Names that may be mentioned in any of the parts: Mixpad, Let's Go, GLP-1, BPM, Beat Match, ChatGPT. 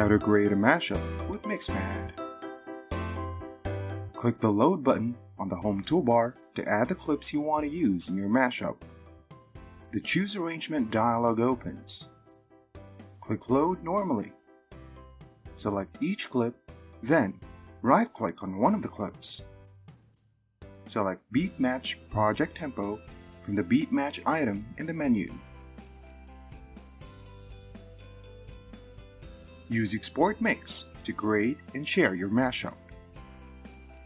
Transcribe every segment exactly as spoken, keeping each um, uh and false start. how to create a mashup with Mixpad. Click the Load button on the Home toolbar to add the clips you want to use in your mashup. The Choose Arrangement dialog opens. Click Load normally. Select each clip, then right-click on one of the clips. Select Beat Match Project Tempo from the Beat Match item in the menu. Use Export Mix to create and share your mashup.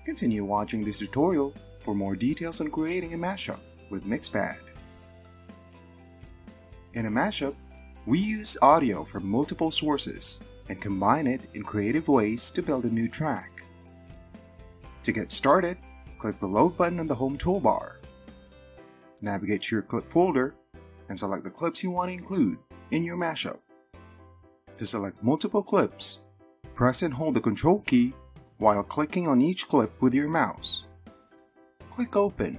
Continue watching this tutorial for more details on creating a mashup with Mixpad. In a mashup, we use audio from multiple sources and combine it in creative ways to build a new track. To get started, click the Load button on the Home toolbar. Navigate to your clip folder and select the clips you want to include in your mashup. To select multiple clips, press and hold the Control key while clicking on each clip with your mouse. Click Open.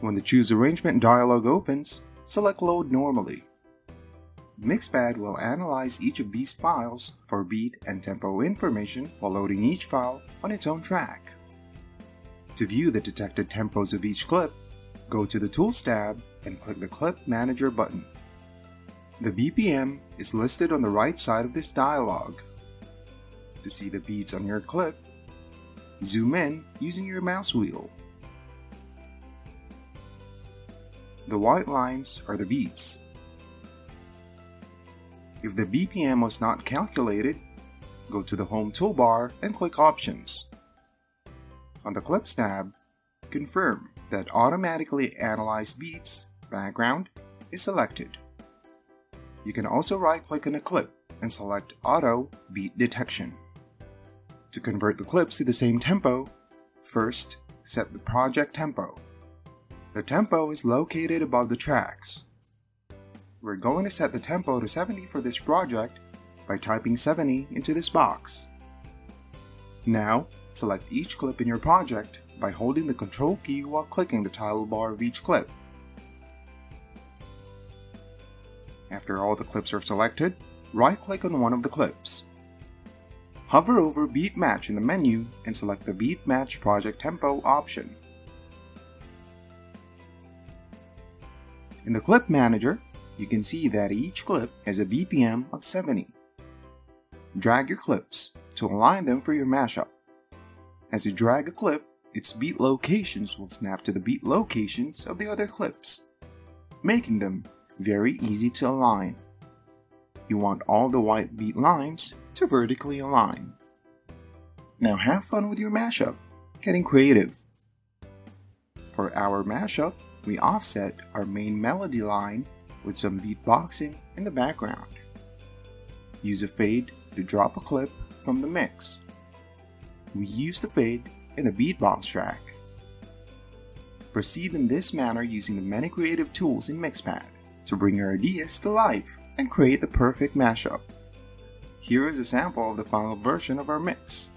When the Choose Arrangement dialog opens, select Load normally. Mixpad will analyze each of these files for beat and tempo information while loading each file on its own track. To view the detected tempos of each clip, go to the Tools tab and click the Clip Manager button. The B P M is listed on the right side of this dialog. To see the beats on your clip, zoom in using your mouse wheel. The white lines are the beats. If the B P M was not calculated, go to the Home toolbar and click Options. On the Clips tab, confirm that Automatically Analyze Beats background is selected. You can also right-click on a clip and select Auto Beat Detection. To convert the clips to the same tempo, first set the project tempo. The tempo is located above the tracks. We're going to set the tempo to seventy for this project by typing seventy into this box. Now, select each clip in your project by holding the Control key while clicking the title bar of each clip. After all the clips are selected, right-click on one of the clips. Hover over Beat Match in the menu and select the Beat Match Project Tempo option. In the Clip Manager, you can see that each clip has a B P M of seventy. Drag your clips to align them for your mashup. As you drag a clip, its beat locations will snap to the beat locations of the other clips, making them very easy to align. You want all the white beat lines to vertically align. Now have fun with your mashup, getting creative. For our mashup, we offset our main melody line with some beatboxing in the background. Use a fade to drop a clip from the mix. We use the fade in the beatbox track. Proceed in this manner using the many creative tools in Mixpad to bring your ideas to life and create the perfect mashup. Here is a sample of the final version of our mix.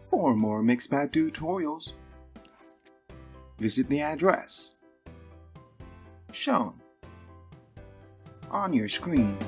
For more Mixpad tutorials, visit the address shown on your screen.